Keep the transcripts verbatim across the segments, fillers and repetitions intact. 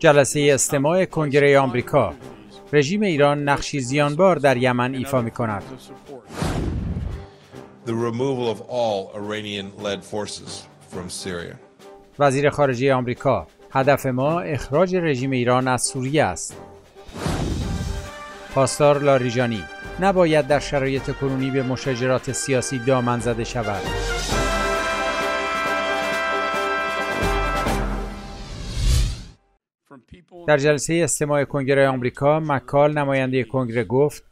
جلسه استماع کنگره آمریکا، رژیم ایران نقشی زیانبار در یمن ایفا می کند. وزیر خارجه آمریکا: هدف ما اخراج رژیم ایران از سوریه است. پاسدار لاریجانی: نباید در شرایط کنونی به مشاجرات سیاسی دامن زده شود. در جلسه استماع کنگره آمریکا، مک کال نماینده کنگره گفت: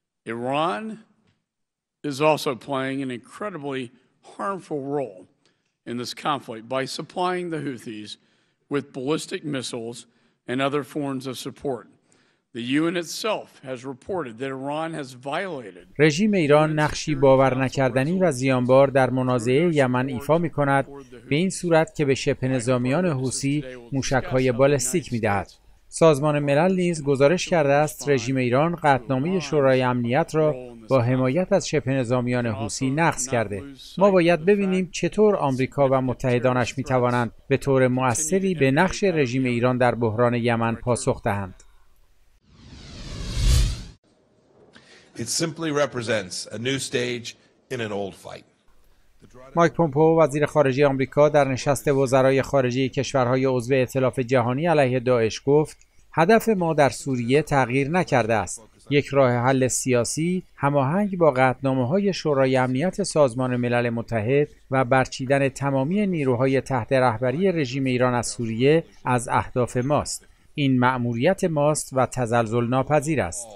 رژیم ایران نقشی باور نکردنی و زیانبار در منازعه یمن ایفا می کند، به این صورت که به شبه نظامیان حوثی موشک‌های بالستیک می دهد. سازمان ملل نیز گزارش کرده است رژیم ایران قطعنامه شورای امنیت را با حمایت از شبه نظامیان حوثی نقض کرده. ما باید ببینیم چطور آمریکا و متحدانش می توانند به طور مؤثری به نقش رژیم ایران در بحران یمن پاسخ دهند. مایک پمپئو، وزیر خارجه آمریکا، در نشست وزرای خارجه کشورهای عضو ائتلاف جهانی علیه داعش گفت: هدف ما در سوریه تغییر نکرده است. یک راه حل سیاسی هماهنگ با قطعنامه‌های شورای امنیت سازمان ملل متحد و برچیدن تمامی نیروهای تحت رهبری رژیم ایران از سوریه از اهداف ماست. این مأموریت ماست و تزلزل ناپذیر است.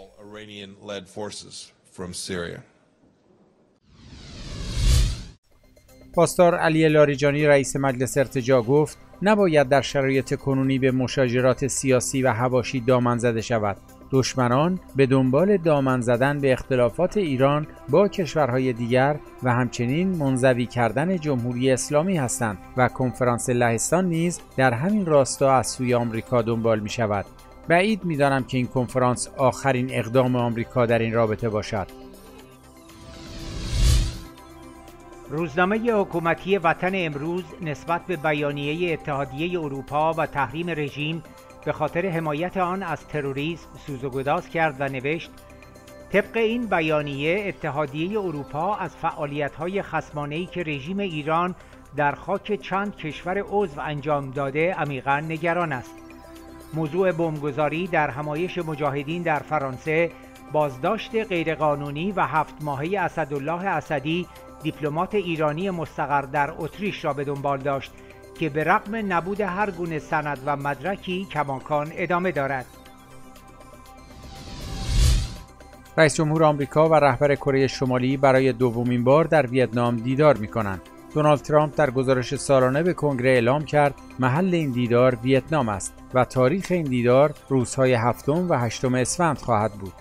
پاسدار علی لاریجانی، رئیس مجلس ارتجاع، گفت: نباید در شرایط کنونی به مشاجرات سیاسی و حواشی دامن زده شود. دشمنان به دنبال دامن زدن به اختلافات ایران با کشورهای دیگر و همچنین منزوی کردن جمهوری اسلامی هستند و کنفرانس لهستان نیز در همین راستا از سوی آمریکا دنبال می شود. بعید می دانم که این کنفرانس آخرین اقدام آمریکا در این رابطه باشد. روزنامه حکومتی وطن امروز نسبت به بیانیه اتحادیه اروپا و تحریم رژیم به خاطر حمایت آن از تروریسم سوز و گداز کرد و نوشت: طبق این بیانیه اتحادیه اروپا از فعالیت‌های خصمانه‌ای که رژیم ایران در خاک چند کشور عضو انجام داده عمیقاً نگران است. موضوع بمبگذاری در همایش مجاهدین در فرانسه، بازداشت غیرقانونی و هفت ماهه اسدالله اسدی، دیپلمات ایرانی مستقر در اتریش را به دنبال داشت که به رغم نبود هر گونه سند و مدرکی کماکان ادامه دارد. رئیس جمهور آمریکا و رهبر کره شمالی برای دومین بار در ویتنام دیدار می‌کنند. دونالد ترامپ در گزارش سالانه به کنگره اعلام کرد محل این دیدار ویتنام است و تاریخ این دیدار روزهای هفتم و هشتم اسفند خواهد بود.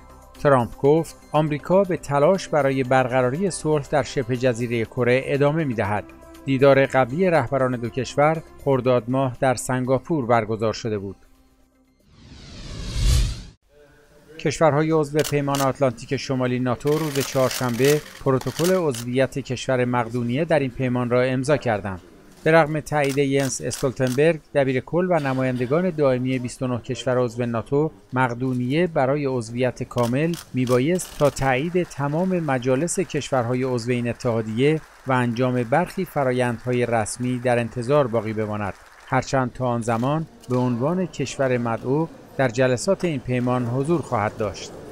ترامپ گفت آمریکا به تلاش برای برقراری صلح در شبه جزیره کره ادامه می‌دهد. دیدار قبلی رهبران دو کشور خرداد ماه در سنگاپور برگزار شده بود. کشورهای عضو پیمان آتلانتیک شمالی ناتو روز چهارشنبه پروتکل عضویت کشور مقدونیه در این پیمان را امضا کردند. به رغم تایید ینس استولتنبرگ، دبیرکل و نمایندگان دائمی بیست و نه کشور عضو ناتو، مقدونیه برای عضویت کامل میبایست تا تایید تمام مجالس کشورهای عضو این اتحادیه و انجام برخی فرایندهای رسمی در انتظار باقی بماند، هرچند تا آن زمان به عنوان کشور مدعو در جلسات این پیمان حضور خواهد داشت.